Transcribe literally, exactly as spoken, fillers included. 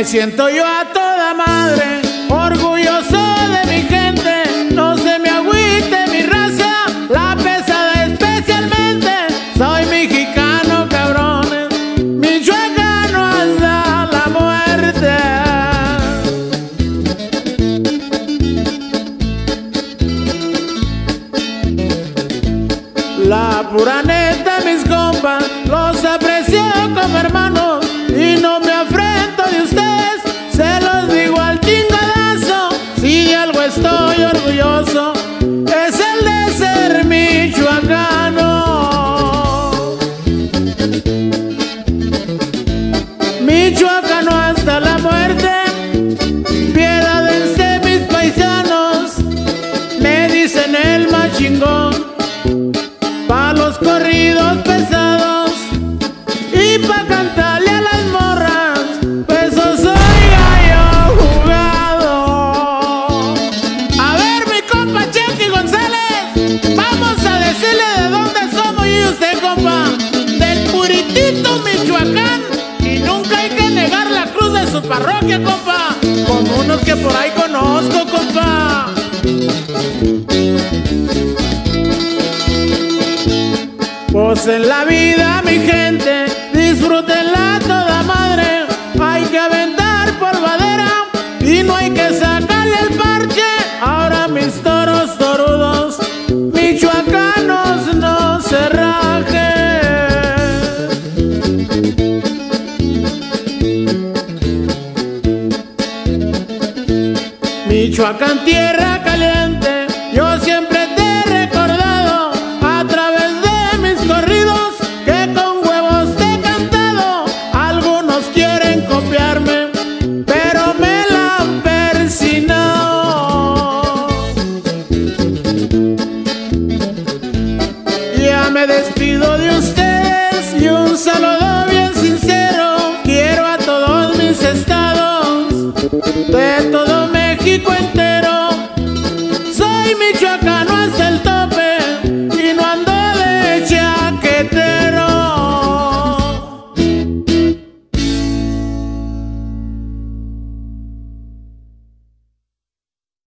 Me siento yo a toda madre, orgulloso de mi gente. No se me agüite mi raza, la pesada especialmente. Soy mexicano, cabrones, michoacano hasta la muerte. La pura neta, mis compas, los aprecio como hermanos y no me afrento de ustedes, se los digo al chingadazo. Si de algo estoy orgulloso, es el de ser michoacano. Michoacano hasta la muerte, piédadense mis paisanos. Me dicen el más chingón, pa' los corridos pesados y pa' cantarle a las morras, pues yo soy gallo jugado. A ver, mi compa Checky González, vamos a decirle de dónde somos yo y usted, compa. Del puritito Michoacán, y nunca hay que negar la cruz de su parroquia, compa, como unos que por ahí conozco, compa. Pues en la vida, mi gente, disfrútenla toda madre. Hay que aventar por madera y no hay que sacarle el parche. Ahora mis toros torudos, michoacanos, no se rajen. Michoacán tierra